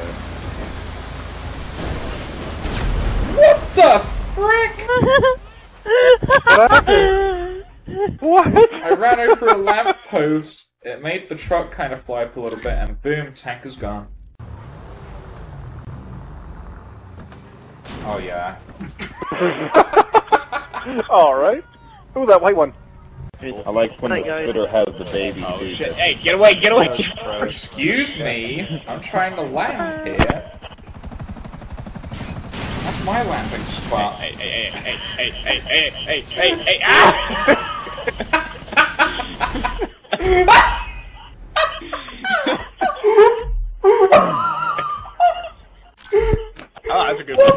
there. What the frick? What happened? What? I ran over a lamppost. It made the truck kind of fly up a little bit, and boom, tank is gone. Oh yeah. Alright. Ooh, that white one. I like when the fitter has the baby. Oh, shit. Hey, get away, get away! Excuse me, I'm trying to land here. That's my landing spot. Hey, hey, hey, hey, hey, hey, hey, hey, hey, hey, ah! Oh, that's a good one.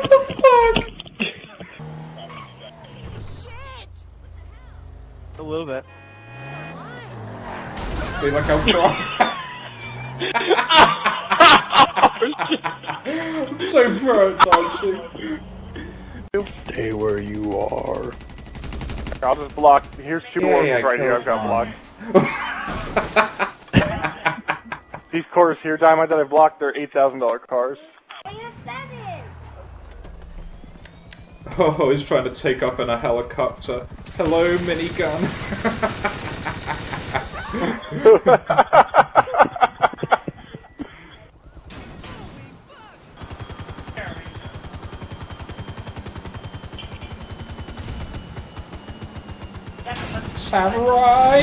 A little bit. See, look how cool. So pro dodging. Stay where you are. I'll just block. Here's two more right here. I've got blocked. These cars here, Dynamite, that I blocked, they're $8,000 cars. Oh, he's trying to take off in a helicopter. Hello, minigun. Samurai!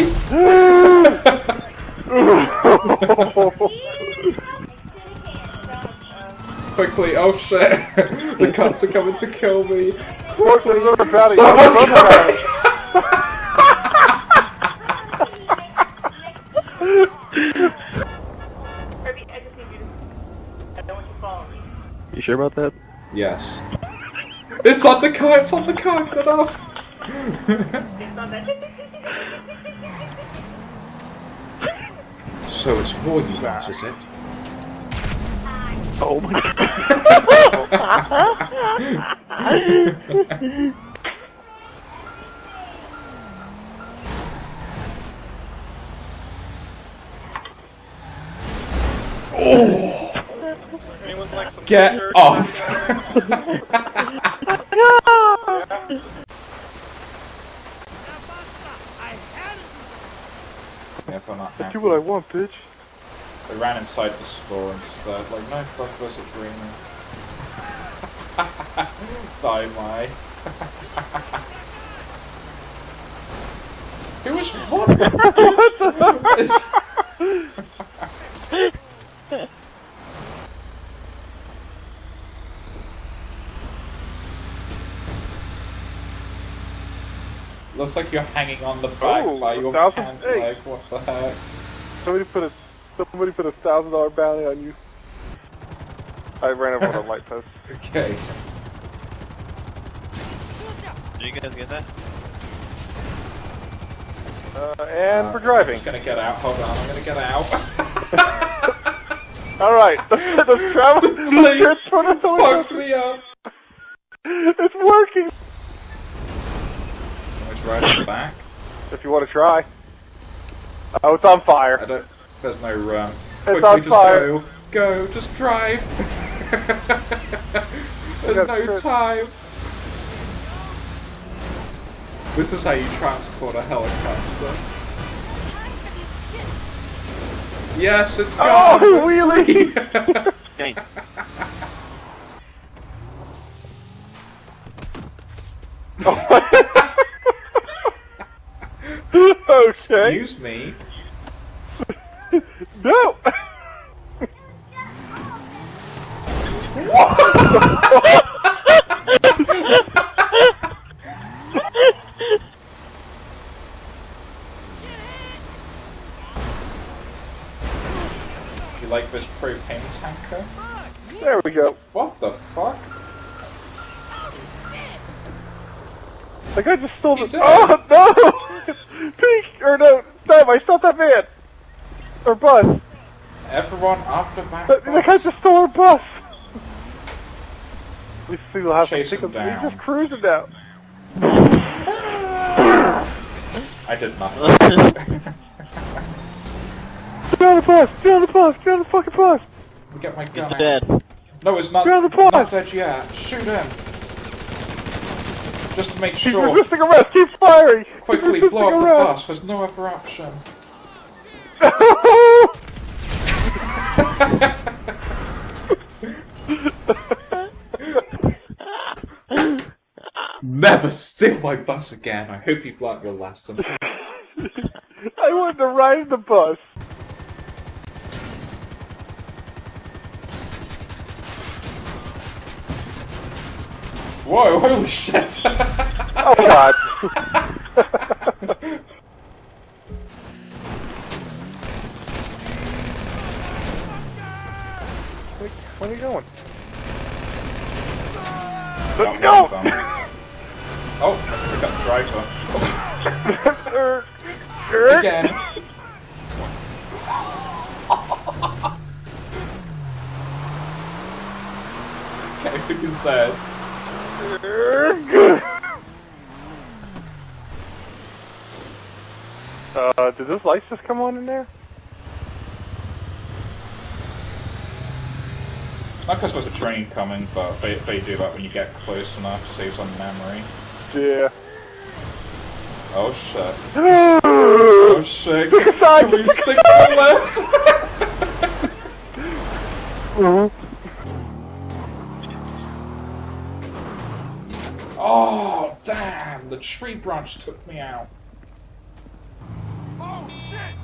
Quickly, oh shit! The cops are coming to kill me! Quickly! Someone's coming! You sure about that? Yes. It's on the car! It's on the car! Get off! So it's more you want, is it? Oh my god. Oh. Like get shirt? Off! I do what I want, bitch. I ran inside the store instead. Like, no fuck this, it's raining. Die, my. Who was what? What the looks like you're hanging on the back by your hand, like, what the heck? Somebody put $1,000 bounty on you. I ran over on a light post. Okay. Did you guys get that? And we're driving. I'm gonna get out. Hold on, I'm gonna get out. Alright, let's travel. Please, fuck me up. It's working. Can we try it back? If you want to try. Oh, it's on fire. I don't. There's no run. It's on fire. Go. Go, just drive. There's no time. This is how you transport a helicopter. Yes, it's gone. Oh, really? Okay. Excuse me. No! What? You like this propane tanker? There we go. What the fuck? Like I just stole this. Oh no! Peek! Or no! Stop! I stopped that man! Or bus! Everyone after my bus! The guy just stole our bus! We still we'll have chase to pick him down. He's just cruising now! I did nothing. Get on the bus! Get on the bus! Get on the fucking bus! Let me get my gun out. Dead. No, it's not, not dead yet. Shoot him. Just to make sure. He's resisting arrest. He's firing. Quickly blow up the bus. There's no other option. Never steal my bus again. I hope you've learnt your lesson. I wanted to ride the bus. Whoa, holy shit! Oh god! Where are you going? Let's go! Oh, I got the driver. Again. Okay, who's third? Did those lights just come on in there? I guess there's a train coming, but they do that when you get close enough, saves on memory. Yeah. Oh shit. Oh shit. Pick a side, please stick to the left! Oh, damn! The tree branch took me out. Oh, shit!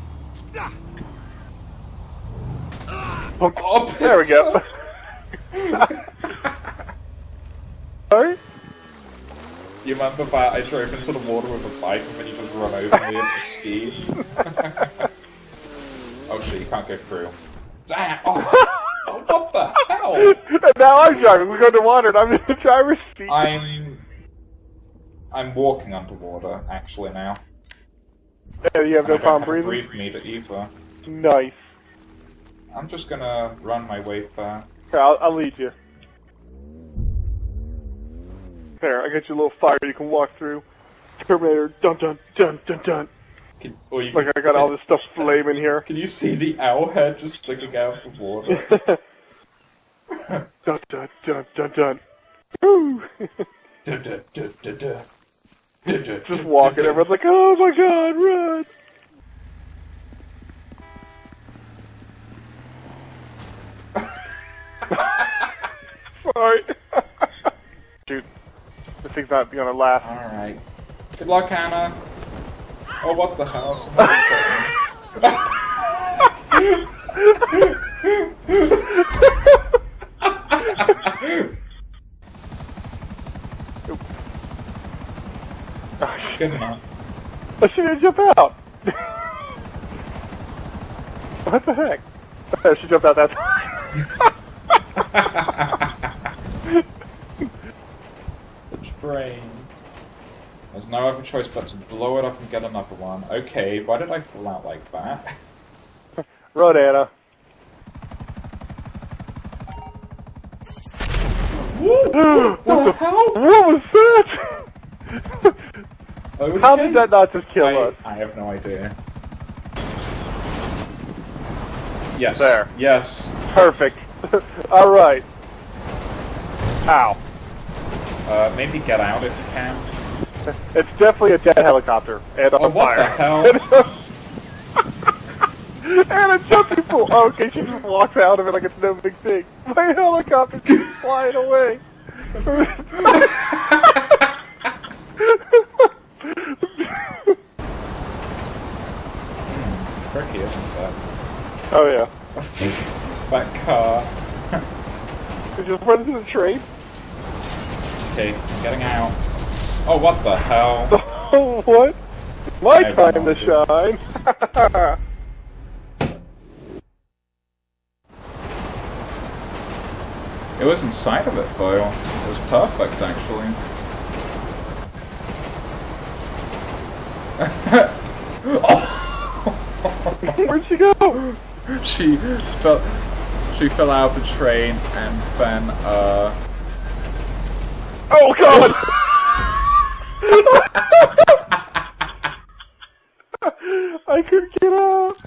Oh, there we go. Sorry? You remember that I drove into the water with a bike and then you just run over me and ski? Oh, shit, you can't go through. Damn! Oh. Oh, what the hell? Now I'm driving. We go to water and I'm in the driver's seat. I'm walking underwater, actually, now. Yeah, you have no problem breathing? I don't breathe me either. Nice. I'm just gonna run my way there. Here, I'll lead you. There, I got you a little fire you can walk through. Terminator, dun dun dun dun dun. Like, I got all this stuff flaming here. Can you see the owl head just sticking out of the water? Dun dun dun dun dun. Woo! Just walking, everyone's like, oh my god, run! Sorry. Dude, this thing's not gonna last. Alright. Good luck, Hannah. Oh, what the hell? Good enough. Oh, she didn't jump out! What the heck? Oh, she jumped out that time. The train. There's no other choice but to blow it up and get another one. Okay, why did I fall out like that? Run, Anna. Whoa, what the hell? What was that? Okay. How did that not just kill us? I have no idea. Yes. There. Yes. Perfect. Alright. Ow. Maybe get out if you can. It's definitely a dead helicopter. And on fire. What the hell? And it's jumping full. Oh, okay, she just walks out of it like it's no big thing. My helicopter keeps flying away. Tricky, isn't that? Oh yeah. That car. Did you just run into the train? Okay, I'm getting out. Oh, what the hell? Oh, what? My time to shine! It was inside of it, though. It was perfect, actually. Oh. Where'd she go? She fell out of the train and then oh god! I couldn't get out!